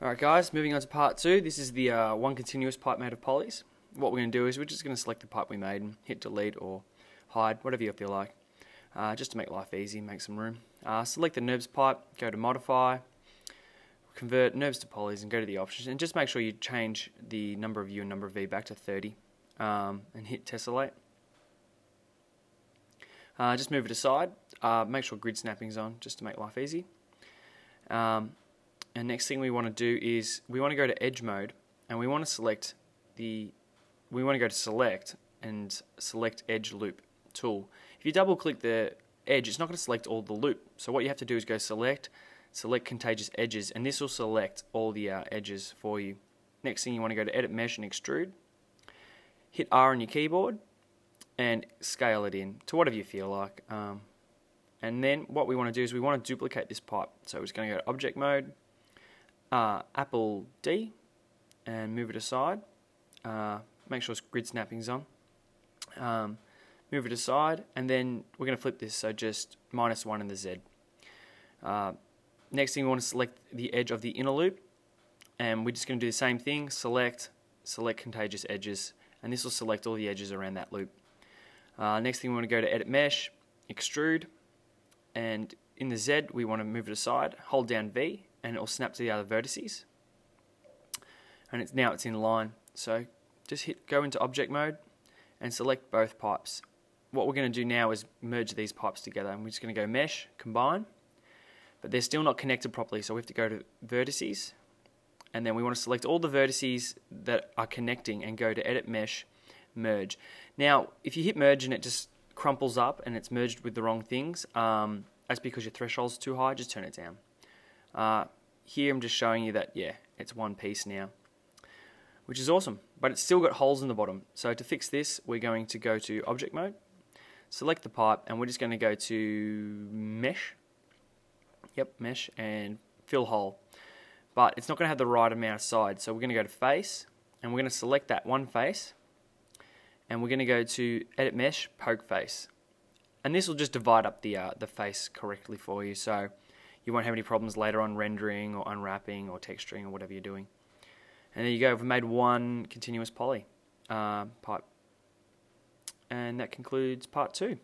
Alright guys, moving on to part 2. This is the one continuous pipe made of polys. What we're going to do is we're just going to select the pipe we made and hit delete or hide, whatever you feel like, just to make life easy, make some room. Select the NURBS pipe, go to modify, convert NURBS to polys and go to the options, and just make sure you change the number of U and number of V back to 30 and hit tessellate. Just move it aside, make sure grid snapping's on just to make life easy. And next thing we want to do is we want to go to edge mode and we want to select the, we want to go to select and select edge loop tool. If you double click the edge, it's not going to select all the loop. So what you have to do is go select contiguous edges, and this will select all the edges for you. Next thing you want to go to edit mesh and extrude. Hit R on your keyboard and scale it in to whatever you feel like. And then what we want to do is we want to duplicate this pipe. So we're just going to go to object mode. Apple D and move it aside, make sure grid snapping's on, move it aside, and then we're going to flip this, so just -1 and the Z. Next thing we want to select the edge of the inner loop, and we're just going to do the same thing, select contiguous edges, and this will select all the edges around that loop. Next thing we want to go to edit mesh, extrude, and in the Z we want to move it aside, hold down V, and it will snap to the other vertices, and it's now it's in line. So just hit go into object mode and select both pipes. What we're going to do now is merge these pipes together, and we're just going to go mesh, combine, but they're still not connected properly, so we have to go to vertices, and then we want to select all the vertices that are connecting and go to edit mesh merge. Now if you hit merge and it just crumples up and it's merged with the wrong things, that's because your threshold's too high, just turn it down. Here I'm just showing you that, yeah, it's one piece now, which is awesome, but it's still got holes in the bottom. So to fix this, we're going to go to object mode, select the pipe, and we're just going to go to mesh, yep, mesh, and fill hole, but it's not going to have the right amount of sides, so we're going to go to face, and we're going to select that one face, and we're going to go to edit mesh, poke face, and this will just divide up the face correctly for you, so you won't have any problems later on rendering or unwrapping or texturing or whatever you're doing. And there you go, we've made one continuous poly pipe. And that concludes part 2.